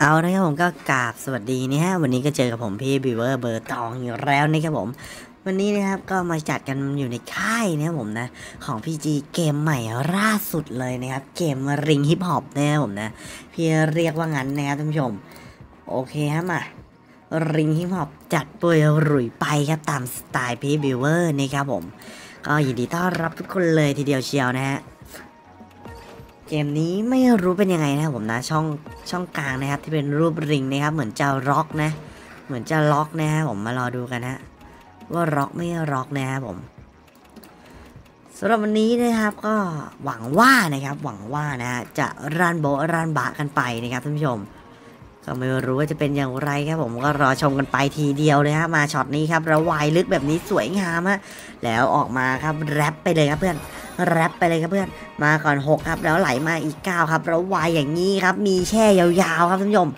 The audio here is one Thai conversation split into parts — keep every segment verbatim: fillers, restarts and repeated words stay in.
เอาละครับผมก็กราบสวัสดีนะฮะวันนี้ก็เจอกับผมพี่บิวเวอร์เบอร์ตองอยู่แล้วนะครับผมวันนี้นะครับก็มาจัดกันอยู่ในค่ายนะครับผมนะของ พี จี เกมใหม่ล่าสุดเลยนะครับเกมริงฮิปฮอปนะครับผมนะพี่เรียกว่างั้นนะครับท่านผู้ชมโอเคครับมาริงฮิปฮอปจัดปุยรุ่ยไปครับตามสไตล์พี่บิวเวอร์นะครับผมก็ยินดีต้อนรับทุกคนเลยทีเดียวเชียวนะฮะเกมนี้ไม่รู้เป็นยังไงนะครับผมนะช่องช่องกลางนะครับที่เป็นรูปริงนะครับเหมือนจะล็อกนะเหมือนจะล็อกนะฮะผมมารอดูกันนะว่าล็อกไม่ล็อกนะครับผมสำหรับวันนี้นะครับก็หวังว่านะครับหวังว่านะฮะจะรันโบรันบะกันไปนะครับท่านผู้ชมก็ไม่รู้ว่าจะเป็นอย่างไรครับผมก็รอชมกันไปทีเดียวเลยฮะมาช็อตนี้ครับระวายลึกแบบนี้สวยงามฮะแล้วออกมาครับแรปไปเลยครับเพื่อนแรปไปเลยครับเพื่อนมาก่อนหกครับแล้วไหลมาอีกเก้าครับแล้ววายอย่างนี้ครับมีแช่ยาวๆครับท่านผู้ชม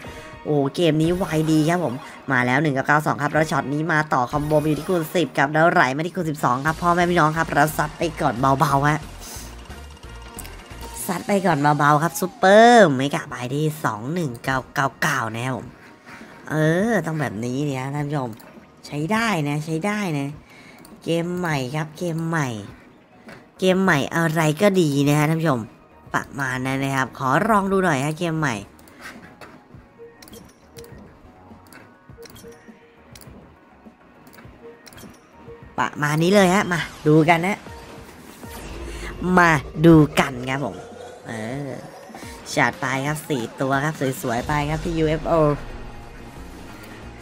โอ้เกมนี้วายดีครับผมมาแล้วหนึ่งกับเก้าสิบสองครับแล้วช็อตนี้มาต่อคอมโบอยู่ที่คูณสิบครับแล้วไหลมาที่คูณสิบสองครับพ่อแม่พี่น้องครับเราซัดไปก่อนเบาๆฮะซัดไปก่อนเบาๆครับซุปเปอร์ไม่กะไปที่สองหนึ่งเก้าเก้าเก้านะครับผมเออต้องแบบนี้เนี่ยท่านผู้ชมใช้ได้นะใช้ได้นะเกมใหม่ครับเกมใหม่เกมใหม่อะไรก็ดีนะฮะท่านผู้ชมประมาณนั้นนะครับขอลองดูหน่อยฮะเกมใหม่ประมาณนี้เลยฮะมาดูกันนะมาดูกันครับผมเออฉาดไปครับสี่ตัวครับสวยๆไปครับที่ ยู เอฟ โอ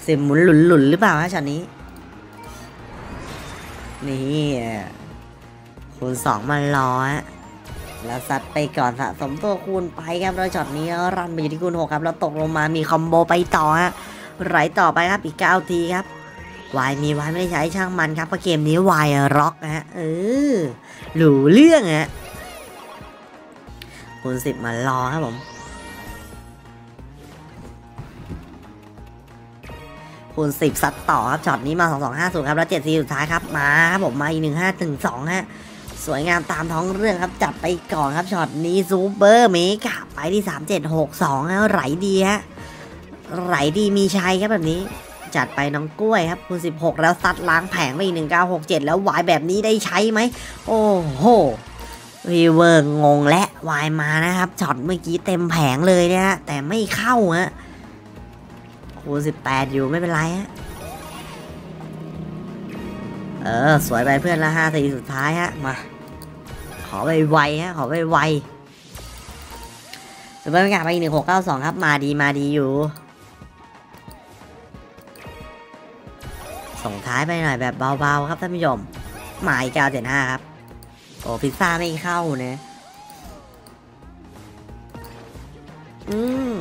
สิหมุนหลุนหลุนหรือเปล่าฮะช็อตนี้นี่คูณสองมันล้อแล้วซัดไปก่อนสะสมตัวคูณไปครับแล้วช็อตนี้รันไปอยู่ที่คูณหกครับแล้วตกลงมามีคอมโบไปต่อฮะไหลต่อไปครับอีกเก้าทีครับวายมีวายไม่ได้ใช้ช่างมันครับเพราะเกมนี้วายร็อกฮะเออหลูเรื่องฮะคูณสิบมันล้อครับผมคูณสิบซัดต่อครับช็อตนี้มาสองสองห้าศูนย์ครับแล้วเจ็ดทีสุดท้ายครับมาครับผมมาอีกหนึ่งห้าถึงสองฮะสวยงามตามท้องเรื่องครับจับไปก่อนครับช็อตนี้ซูเปอร์เมกะไปที่สามเจ็ดหกสองแล้วไหลดีฮะไหลดีมีชัยครับแบบนี้จัดไปน้องกล้วยครับคูณสิบหกแล้วซัดล้างแผงไปอีกหนึ่งเก้าหกเจ็ดแล้ววายแบบนี้ได้ใช้ไหมโอ้โหวีเวอร์งงและวายมานะครับช็อตเมื่อกี้เต็มแผงเลยเนี่ยแต่ไม่เข้าฮะคูณสิบแปดอยู่ไม่เป็นไรฮะเออสวยไปเพื่อนละห้าทีสุดท้ายฮะมาขอไปไวฮะขอไปไวสุดท้ายไม่กลับไปอีกหนึ่งหกเก้าสองครับมาดีมาดีอยู่ส่งท้ายไปหน่อยแบบเบาๆครับท่านผู้ชมหมายเก้าเจ็ดห้าครับโอ้พิซซ่าไม่เข้านะอืม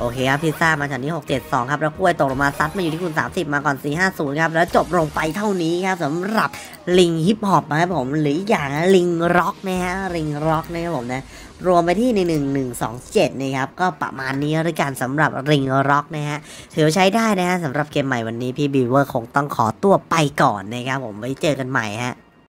โอเคครับพิซซ่ามาจากนี้หกเจ็ดสองครับแล้วกล้วยตกลงมาซัดมาอยู่ที่คูณสามสิบมาก่อนสี่ห้าศูนย์ครับแล้วจบลงไปเท่านี้ครับสำหรับลิงฮิปฮอปนะครับผมหรืออีกอย่างลิงร็อกนะฮะลิงร็อกนะครับผมนะรวมไปที่ในหนึ่งหนึ่งสองเจ็ดนะครับก็ประมาณนี้ด้วยกันสำหรับลิงร็อกนะฮะถือใช้ได้นะฮะสำหรับเกมใหม่วันนี้พี่บิวเวอร์คงต้องขอตัวไปก่อนนะครับผมไว้เจอกันใหม่ฮะ